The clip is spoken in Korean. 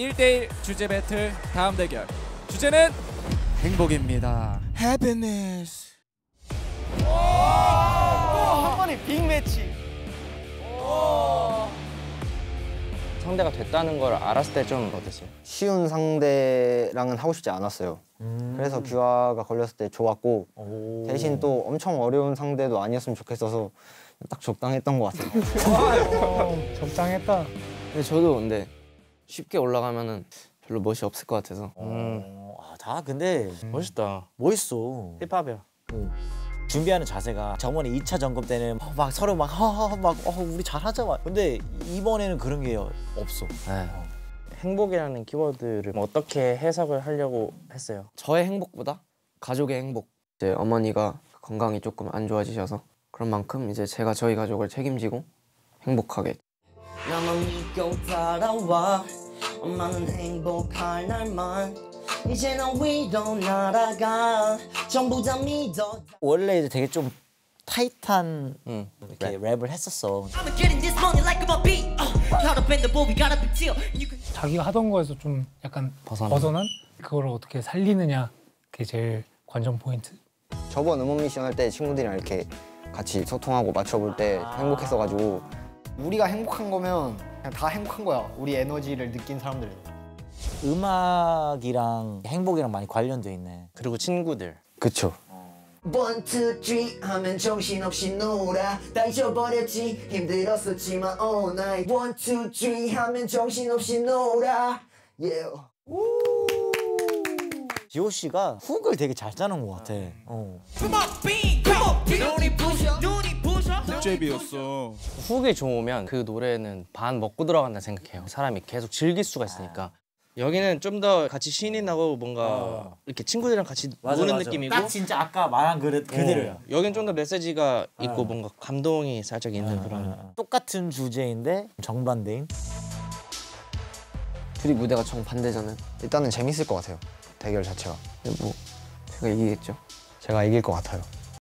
1대1 주제 배틀 다음 대결. 주제는 행복입니다. Happiness. 한 번에 빅매치. 상대가 됐다는 걸 알았을 때 좀 어땠어요? 쉬운 상대랑은 하고 싶지 않았어요. 그래서 규화가 걸렸을 때 좋았고, 오. 대신 또 엄청 어려운 상대도 아니었으면 좋겠어서 딱 적당했던 것 같아요. 적당했다. 근데 저도 근데 쉽게 올라가면은 별로 멋이 없을 것 같아서. 아, 다 근데 멋있다. 멋있어. 힙합이야. 준비하는 자세가 저번에 2차 점검 때는 막 서로 막 허허 막 우리 잘하자 막. 근데 이번에는 그런 게 없어. 행복이라는 키워드를 어떻게 해석을 하려고 했어요? 저의 행복보다 가족의 행복. 이제 어머니가 건강이 조금 안 좋아지셔서 그런 만큼 이제 제가 저희 가족을 책임지고 행복하게. 나만 믿고 따라와. 엄마는 행복할 날만. 이제 너 위로 날아가. 전부 다 믿어. 원래 이제 되게 좀 타이트한 이렇게 랩을 했었어. 자기가 하던 거에서 좀 약간 벗어난? 그걸 어떻게 살리느냐, 그게 제일 관전 포인트. 저번 음원 미션 할 때 친구들이랑 이렇게 같이 소통하고 맞춰볼 때 행복했어가지고. 우리가 행복한 거면 그냥 다 행복한 거야. 우리 에너지를 느낀 사람들은. 음악이랑 행복이랑 많이 관련돼 있네. 그리고 친구들. 그쵸. 1, 2, 3 하면 정신없이 놀아. 다 잊어버렸지 힘들었었지만 all night. 1, 2, 3 하면 정신없이 놀아. yeah. 지호 씨가 훅을 되게 잘 짜는 것 같아. 훅잽이었어. 훅이 좋으면 그 노래는 반 먹고 들어간다 생각해요. 사람이 계속 즐길 수가 있으니까. 여기는 좀 더 같이 신이 나고 뭔가 이렇게 친구들이랑 같이 노는 느낌이고. 딱 진짜 아까 말한 그대로야. 여긴 좀 더 메시지가 있고 뭔가 감동이 살짝 있는 그런. 똑같은 주제인데 정반대인. 둘이 무대가 정반대잖아요. 일단은 재밌을 것 같아요. 대결 자체가. 근데 뭐 제가 이기겠죠. 제가 이길 것 같아요.